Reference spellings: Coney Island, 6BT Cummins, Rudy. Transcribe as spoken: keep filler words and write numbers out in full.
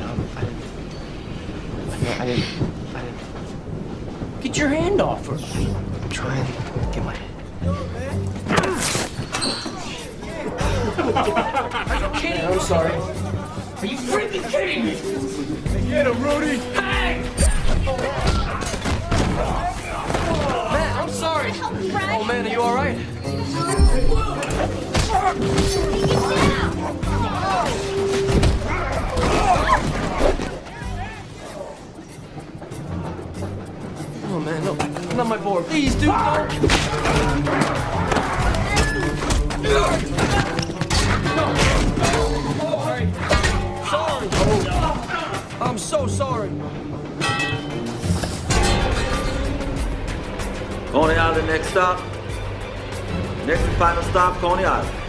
I didn't, I didn't. Get your hand off her. I'm trying to get my hand. Are you kidding? I'm sorry. Are you freaking kidding me? Get him, Rudy. Hey! Man, I'm sorry. Oh, man, are you all right? Oh, man, no, not my board. Please, dude, ah. No. No. Sorry. Sorry. Oh. I'm so sorry. Coney Island, next stop. Next and final stop, Coney Island.